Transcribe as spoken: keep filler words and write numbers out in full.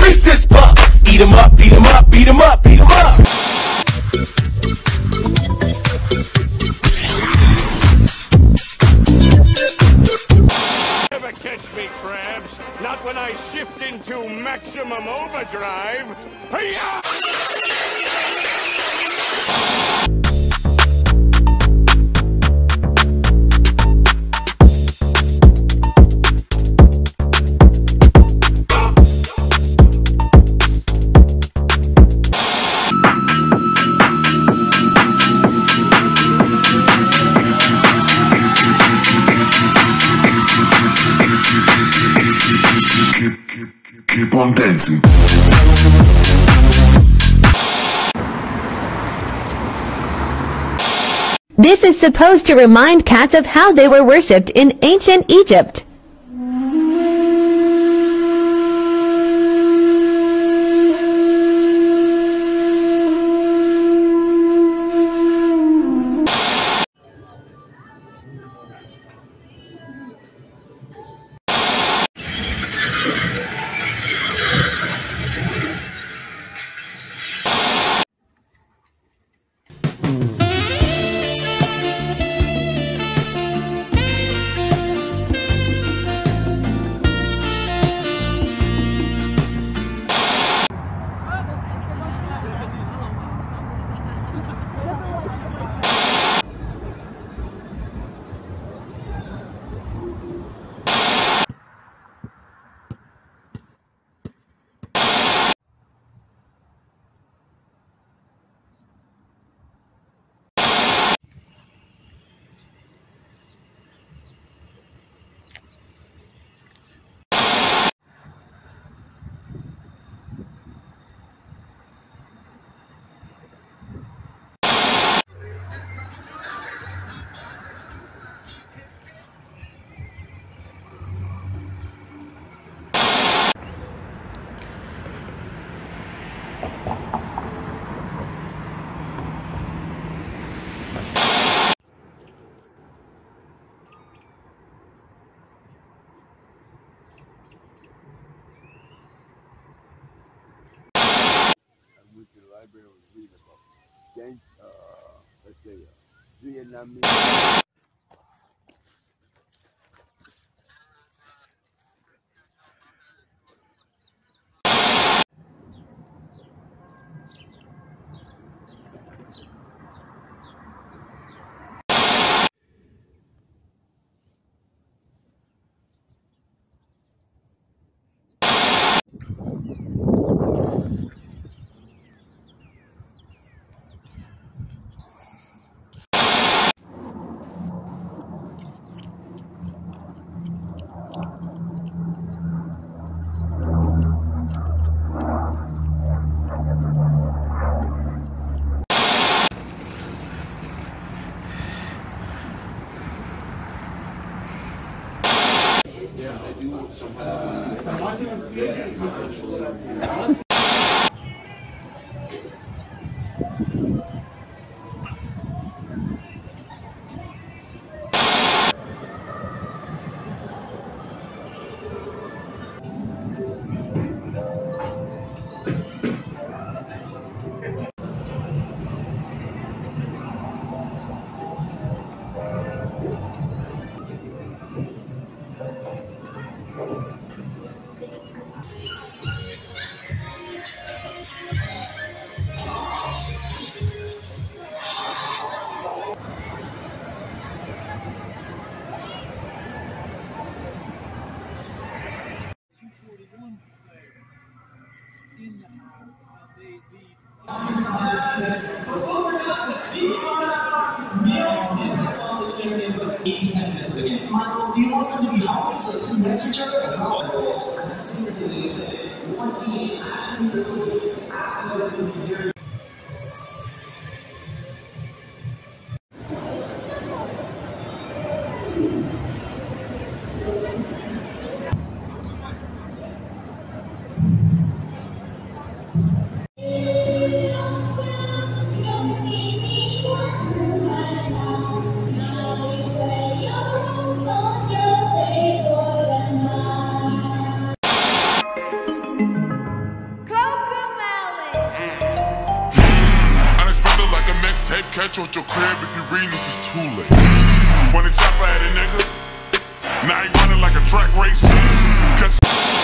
streets is buck. Eat 'em up, beat 'em up, beat 'em up, beat 'em up. Never catch me, crabs. Not when I shift into maximum overdrive. Hi-ya! Keep on dancing. This is supposed to remind cats of how they were worshipped in ancient Egypt. Vietnamese. eight to ten minutes of the game. Michael, do you want them to be hungry so it's two minutes to each other? No. I just think it's one thing absolutely, absolutely zero. catch you at your crib. If you read this, it's too late. Point a chopper at a nigga, now he running like a track race. Cause